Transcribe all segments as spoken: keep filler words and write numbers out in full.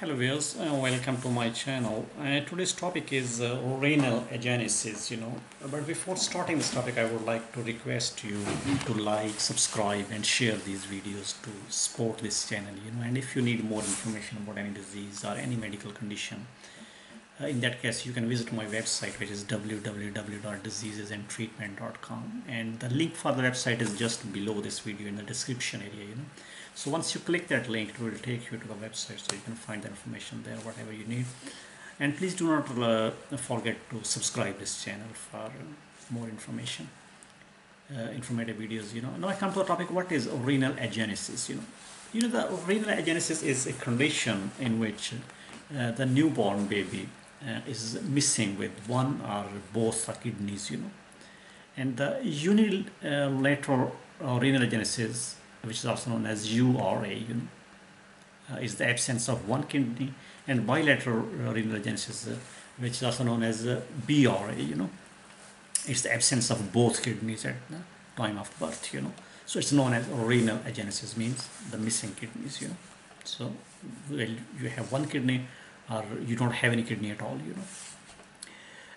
Hello viewers, uh, welcome to my channel. Uh, today's topic is uh, renal agenesis, you know. But before starting this topic, I would like to request you to like, subscribe and share these videos to support this channel, you know. And if you need more information about any disease or any medical condition, uh, in that case you can visit my website, which is w w w dot diseases and treatment dot com, and the link for the website is just below this video in the description area, you know. So once you click that link, it will take you to the website, so you can find the information there, whatever you need. And please do not uh, forget to subscribe this channel for more information, uh, informative videos, you know. Now I come to the topic, what is renal agenesis, you know. You know, the renal agenesis is a condition in which uh, the newborn baby uh, is missing with one or both the kidneys, you know. And the unilateral uh, renal agenesis, which is also known as U R A, you know, uh, is the absence of one kidney, and bilateral uh, renal agenesis, uh, which is also known as uh, B R A, you know, it's the absence of both kidneys at the time of birth, you know. So it's known as renal agenesis, means the missing kidneys, you know. So well, you have one kidney or you don't have any kidney at all, you know.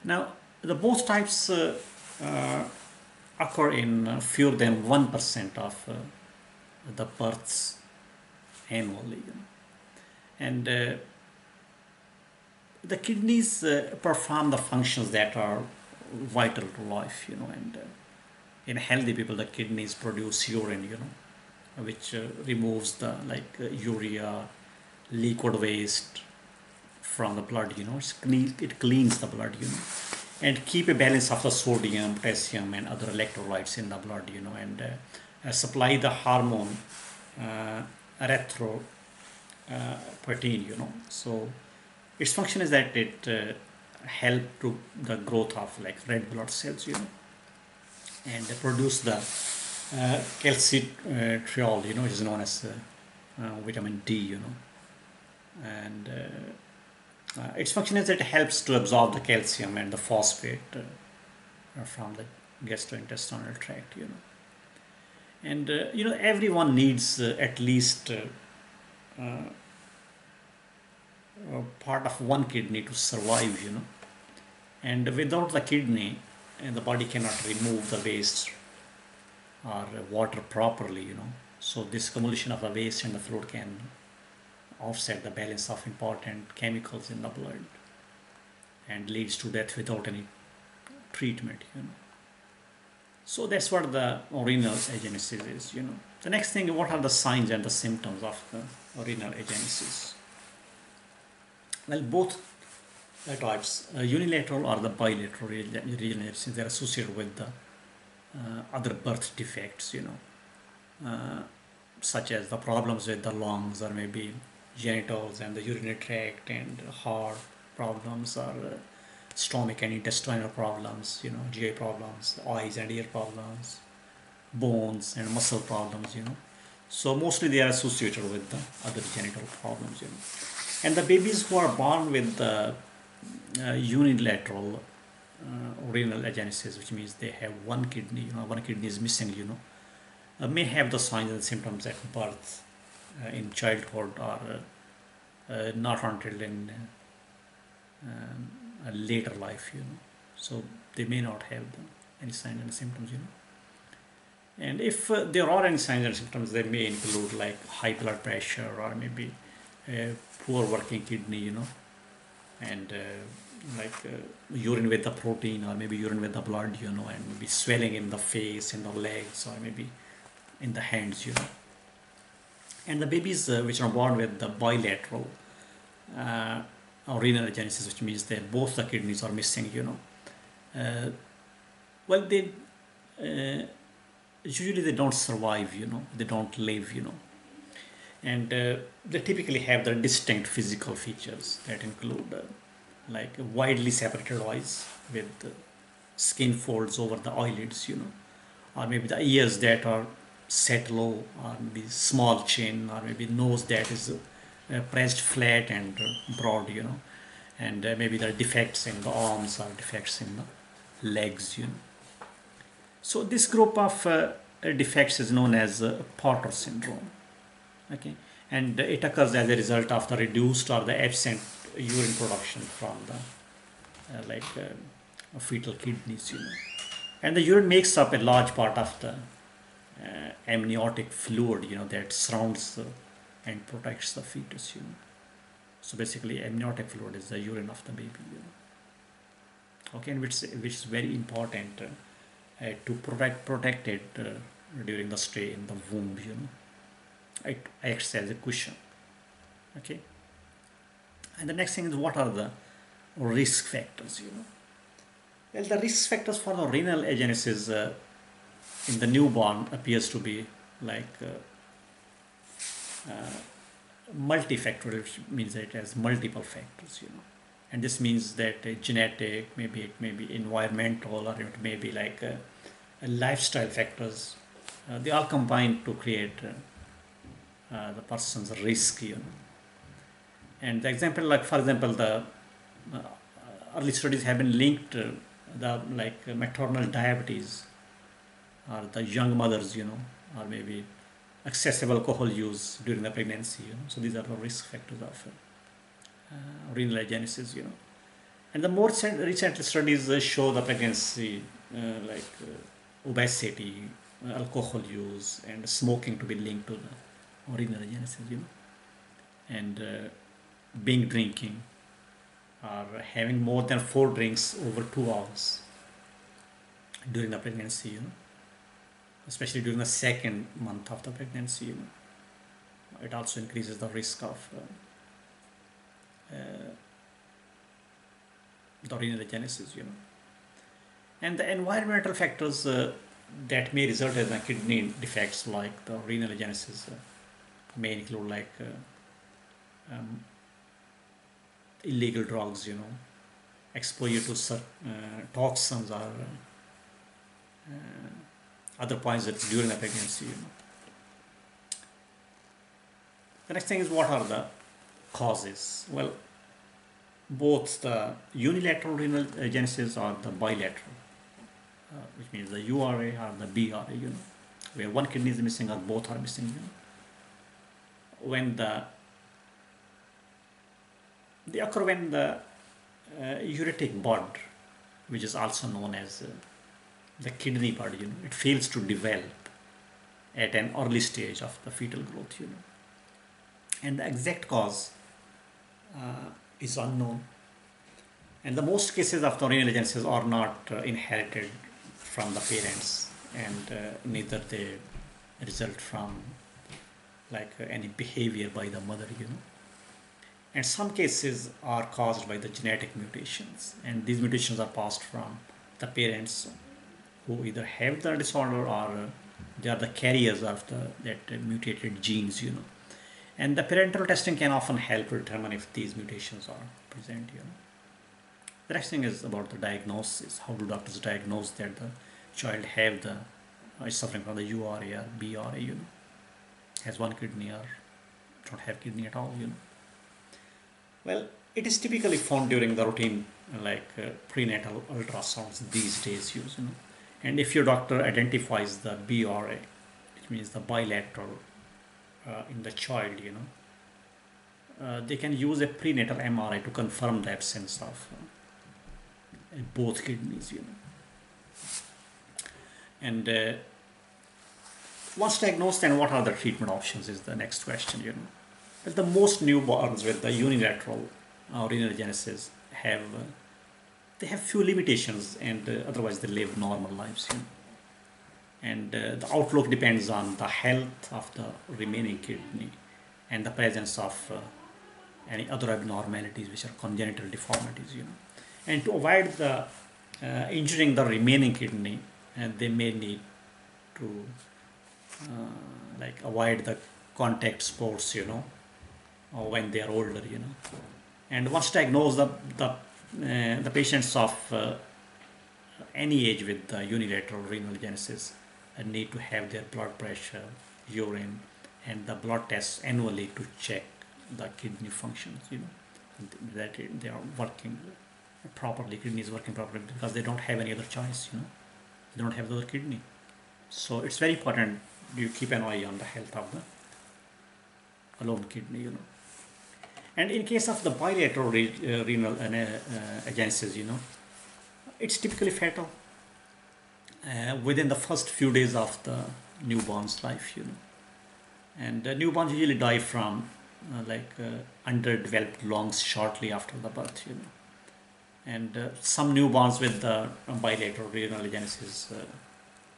Now the both types uh, uh, occur in uh, fewer than one percent of uh, the births annually, you know. And uh, the kidneys uh, perform the functions that are vital to life, you know. And uh, in healthy people, the kidneys produce urine, you know, which uh, removes the like uh, urea, liquid waste from the blood, you know. It's clean, it cleans the blood, you know, and keep a balance of the sodium, potassium and other electrolytes in the blood, you know. And uh, Uh, supply the hormone uh, erythropoietin, uh, you know. So its function is that it uh, help to the growth of like red blood cells, you know, and they produce the uh, calcitriol, you know, which is known as uh, uh, vitamin D, you know. And uh, uh, its function is that it helps to absorb the calcium and the phosphate uh, from the gastrointestinal tract, you know. And uh, you know, everyone needs uh, at least uh, uh, part of one kidney to survive, you know. And without the kidney, and the body cannot remove the waste or water properly, you know. So this accumulation of the waste and the fluid can offset the balance of important chemicals in the blood and leads to death without any treatment, you know. So that's what the renal agenesis is, you know. The next thing, what are the signs and the symptoms of the renal agenesis? Well, both the types, uh, unilateral or the bilateral renal agenesis, they're associated with the uh, other birth defects, you know, uh, such as the problems with the lungs or maybe genitals and the urinary tract and heart problems, or uh, stomach and intestinal problems, you know, G I problems, eyes and ear problems, bones and muscle problems, you know. So mostly they are associated with the other genital problems, you know. And the babies who are born with the uh, unilateral uh, renal agenesis, which means they have one kidney, you know, one kidney is missing, you know, uh, may have the signs and symptoms at birth, uh, in childhood, or uh, uh, not until in uh, um, a later life, you know. So they may not have any signs and symptoms, you know. And if uh, there are any signs and symptoms, they may include like high blood pressure, or maybe a poor working kidney, you know, and uh, like uh, urine with the protein, or maybe urine with the blood, you know, and maybe swelling in the face, in the legs, or maybe in the hands, you know. And the babies uh, which are born with the bilateral uh, or renal agenesis, which means that both the kidneys are missing, you know, uh, well, they uh, usually they don't survive, you know, they don't live, you know. And uh, they typically have the distinct physical features that include uh, like widely separated eyes with uh, skin folds over the eyelids, you know, or maybe the ears that are set low, or maybe small chin, or maybe nose that is uh, Uh, pressed flat and uh, broad, you know. And uh, maybe there are defects in the arms or defects in the legs, you know. So this group of uh, defects is known as uh, Potter syndrome, okay. and it occurs as a result of the reduced or the absent urine production from the uh, like uh, fetal kidneys, you know. And the urine makes up a large part of the uh, amniotic fluid, you know, that surrounds the, and protects the fetus, you know. So basically amniotic fluid is the urine of the baby, you know. Okay, and which, which is very important uh, uh, to protect, protect it uh, during the stay in the womb, you know. It acts as a cushion. Okay, and the next thing is, what are the risk factors, you know? Well, the risk factors for the renal agenesis uh, in the newborn appears to be like uh, uh, multifactorial, which means that it has multiple factors, you know. And this means that uh, genetic, maybe it may be environmental, or it may be like uh, lifestyle factors. Uh, they all combine to create uh, Uh, the person's risk, you know. And the example, like for example, the uh, early studies have been linked uh, the like uh, maternal diabetes, or the young mothers, you know, or maybe excessive alcohol use during the pregnancy, you know. So these are the risk factors of uh, renal agenesis, you know. And the more recent studies uh, show the pregnancy uh, like uh, obesity, uh, alcohol use, and smoking to be linked to the renal agenesis, you know. And uh, being drinking, or having more than four drinks over two hours during the pregnancy, you know, especially during the second month of the pregnancy, you know, it also increases the risk of uh, uh, the renal agenesis, you know. And the environmental factors uh, that may result in the kidney defects like the renal agenesis Uh, may include like uh, um, illegal drugs, you know, exposure to uh, toxins, or uh, other poisons during the pregnancy, you know. The next thing is, what are the causes? Well, both the unilateral renal agenesis or the bilateral, uh, which means the U R A or the B R A, you know, where one kidney is missing or both are missing, you know. When the they occur when the uh, ureteric bud, which is also known as uh, the kidney bud, you know, it fails to develop at an early stage of the fetal growth, you know. And the exact cause uh, is unknown. And the most cases of the renal agenesis are not uh, inherited from the parents, and uh, neither they result from like uh, any behavior by the mother, you know. And some cases are caused by the genetic mutations, and these mutations are passed from the parents who either have the disorder or uh, they are the carriers of the that uh, mutated genes, you know. And the parental testing can often help determine if these mutations are present, you know. The next thing is about the diagnosis. How do doctors diagnose that the child have the uh, is suffering from the U R A or B R A, you know, has one kidney or don't have kidney at all, you know? Well, it is typically found during the routine like uh, prenatal ultrasounds these days, you know. And if your doctor identifies the B R A, which means the bilateral uh, in the child, you know, uh, they can use a prenatal M R I to confirm the absence of uh, both kidneys, you know. And uh, once diagnosed, then what are the treatment options is the next question, you know. But the most newborns with the unilateral uh, renal agenesis have, uh, they have few limitations, and uh, otherwise they live normal lives, you know. And uh, the outlook depends on the health of the remaining kidney and the presence of uh, any other abnormalities, which are congenital deformities, you know. And to avoid the uh, injuring the remaining kidney, and they may need to Uh, like avoid the contact sports, you know, or when they are older, you know. And once diagnosed, the the, uh, the patients of uh, any age with the unilateral renal agenesis uh, need to have their blood pressure, urine, and the blood tests annually to check the kidney functions, you know, that it, they are working properly, kidney is working properly, because they don't have any other choice, you know, they don't have the other kidney. So it's very important you keep an eye on the health of the alone kidney, you know. And in case of the bilateral re uh, renal uh, agenesis, you know, it's typically fatal uh, within the first few days of the newborn's life, you know. And uh, newborns usually die from uh, like uh, underdeveloped lungs shortly after the birth, you know. And uh, some newborns with the uh, bilateral renal agenesis, uh,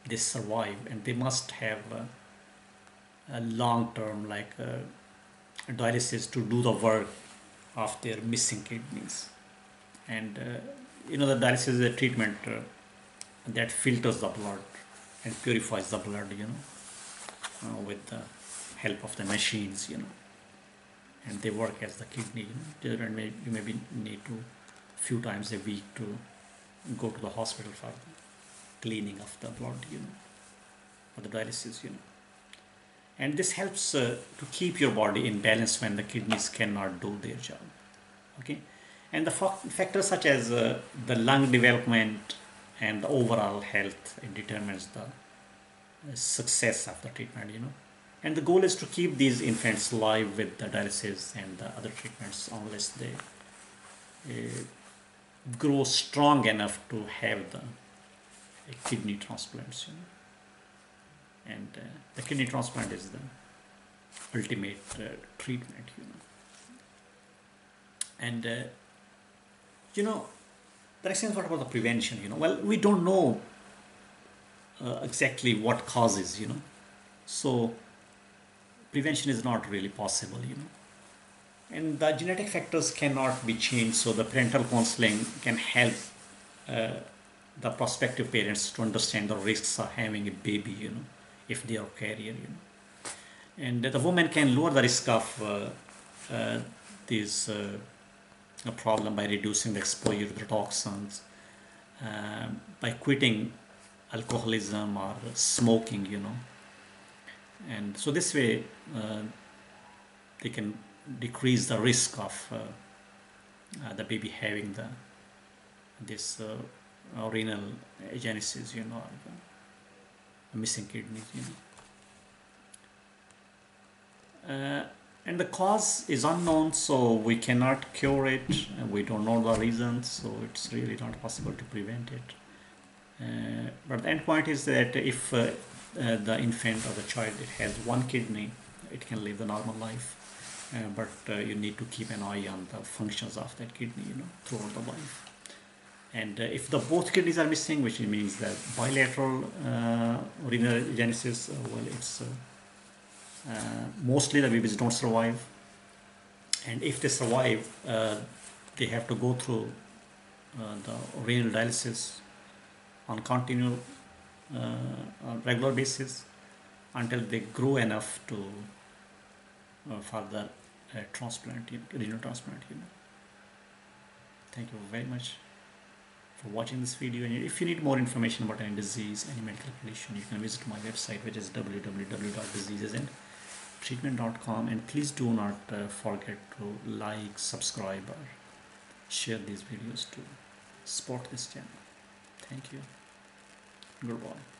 they survive, and they must have uh, a long-term like uh, dialysis to do the work of their missing kidneys. And uh, you know, the dialysis is a treatment uh, that filters the blood and purifies the blood, you know, uh, with the help of the machines, you know. And they work as the kidney, you know. Children may, you maybe need to few times a week to go to the hospital for cleaning of the blood, you know, for the dialysis, you know. And this helps uh, to keep your body in balance when the kidneys cannot do their job, okay. And the factors such as uh, the lung development and the overall health, it determines the uh, success of the treatment, you know. And the goal is to keep these infants alive with the dialysis and the other treatments unless they uh, grow strong enough to have the uh, kidney transplants, you know. And uh, the kidney transplant is the ultimate uh, treatment, you know. And uh, you know, the next thing is, what about the prevention, you know? Well, we don't know uh, exactly what causes, you know, so prevention is not really possible, you know. And the genetic factors cannot be changed, so the parental counseling can help uh, the prospective parents to understand the risks of having a baby, you know, if they are a carrier, you know. And the woman can lower the risk of uh, uh, this uh, problem by reducing the exposure to the toxins, uh, by quitting alcoholism or smoking, you know. And so this way uh, they can decrease the risk of uh, uh, the baby having the this uh, renal agenesis, you know, missing kidneys, you know. Uh, and the cause is unknown, so we cannot cure it, and we don't know the reason, so it's really not possible to prevent it. Uh, but the end point is that if uh, uh, the infant or the child, it has one kidney, it can live the normal life. Uh, but uh, you need to keep an eye on the functions of that kidney, you know, throughout the life. And uh, if the both kidneys are missing, which means that bilateral uh, renal agenesis, uh, well, it's uh, uh, mostly the babies don't survive. And if they survive, uh, they have to go through uh, the renal dialysis on continual, uh, on regular basis until they grow enough to uh, for the Uh, transplant, you know, renal transplant, you know. Thank you very much for watching this video, and if you need more information about any disease, any medical condition, you can visit my website, which is w w w dot diseases and treatment dot com, and please do not uh, forget to like, subscribe, or share these videos to support this channel. Thank you. Goodbye.